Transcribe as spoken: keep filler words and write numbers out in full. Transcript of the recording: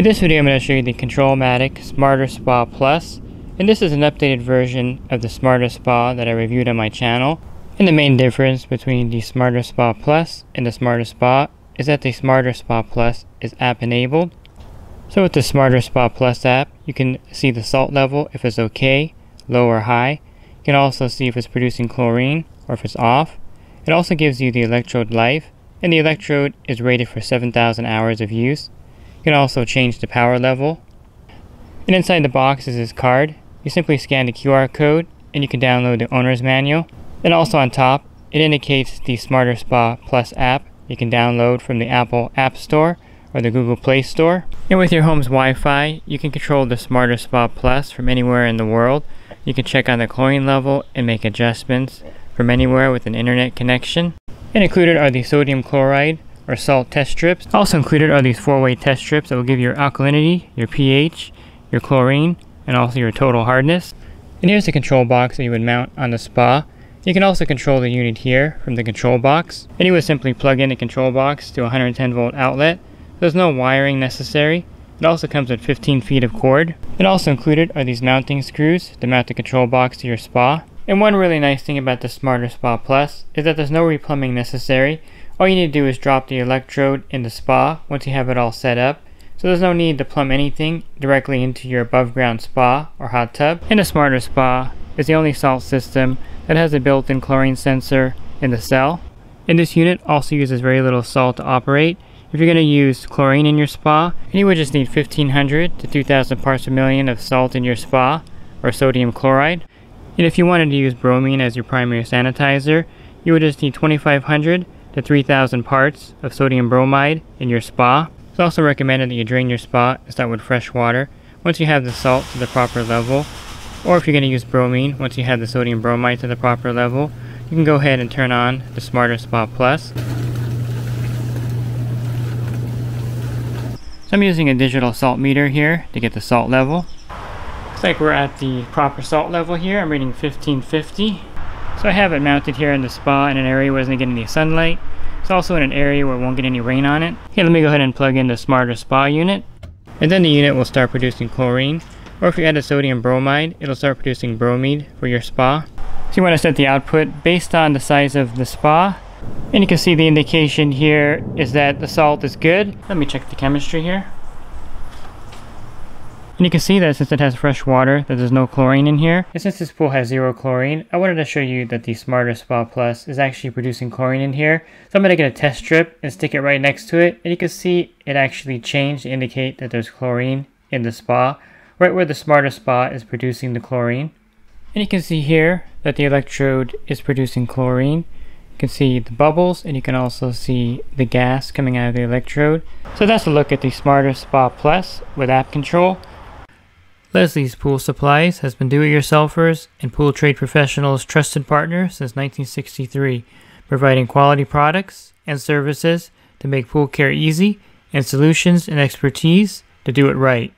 In this video I'm going to show you the ControlOMatic SmarterSpa+, and this is an updated version of the SmarterSpa that I reviewed on my channel. And the main difference between the SmarterSpa+ and the SmarterSpa is that the SmarterSpa+ is app enabled. So with the SmarterSpa+ app you can see the salt level, if it's okay, low or high. You can also see if it's producing chlorine or if it's off. It also gives you the electrode life, and the electrode is rated for seven thousand hours of use. You can also change the power level. And inside the box is this card. You simply scan the Q R code and you can download the owner's manual. And also on top, it indicates the SmarterSpa+ app you can download from the Apple App Store or the Google Play Store. And with your home's Wi-Fi, you can control the SmarterSpa+ from anywhere in the world. You can check on the chlorine level and make adjustments from anywhere with an internet connection. And included are the sodium chloride or salt test strips. Also included are these four-way test strips that will give you your alkalinity, your pH, your chlorine, and also your total hardness. And here's the control box that you would mount on the spa. You can also control the unit here from the control box. And you would simply plug in the control box to a one hundred ten volt outlet. There's no wiring necessary. It also comes with fifteen feet of cord. And also included are these mounting screws to mount the control box to your spa. And one really nice thing about the SmarterSpa+ is that there's no replumbing necessary. All you need to do is drop the electrode in the spa once you have it all set up. So there's no need to plumb anything directly into your above ground spa or hot tub. And the SmarterSpa is the only salt system that has a built-in chlorine sensor in the cell. And this unit also uses very little salt to operate. If you're going to use chlorine in your spa, you would just need fifteen hundred to two thousand parts per million of salt in your spa, or sodium chloride. And if you wanted to use bromine as your primary sanitizer, you would just need twenty-five hundred to three thousand parts of sodium bromide in your spa. It's also recommended that you drain your spa and start with fresh water once you have the salt to the proper level. Or if you're going to use bromine, once you have the sodium bromide to the proper level, you can go ahead and turn on the SmarterSpa+. So I'm using a digital salt meter here to get the salt level. Looks like we're at the proper salt level here. I'm reading fifteen fifty. So I have it mounted here in the spa in an area where it doesn't get any sunlight. It's also in an area where it won't get any rain on it. Okay, let me go ahead and plug in the SmarterSpa unit. And then the unit will start producing chlorine. Or if you add a sodium bromide, it'll start producing bromide for your spa. So you want to set the output based on the size of the spa. And you can see the indication here is that the salt is good. Let me check the chemistry here. And you can see that since it has fresh water, that there's no chlorine in here. And since this pool has zero chlorine, I wanted to show you that the SmarterSpa+ is actually producing chlorine in here. So I'm going to get a test strip and stick it right next to it. And you can see it actually changed to indicate that there's chlorine in the spa, right where the SmarterSpa is producing the chlorine. And you can see here that the electrode is producing chlorine. You can see the bubbles, and you can also see the gas coming out of the electrode. So that's a look at the SmarterSpa+ with app control. Leslie's Pool Supplies has been do-it-yourselfers and pool trade professionals' trusted partner since nineteen sixty-three, providing quality products and services to make pool care easy and solutions and expertise to do it right.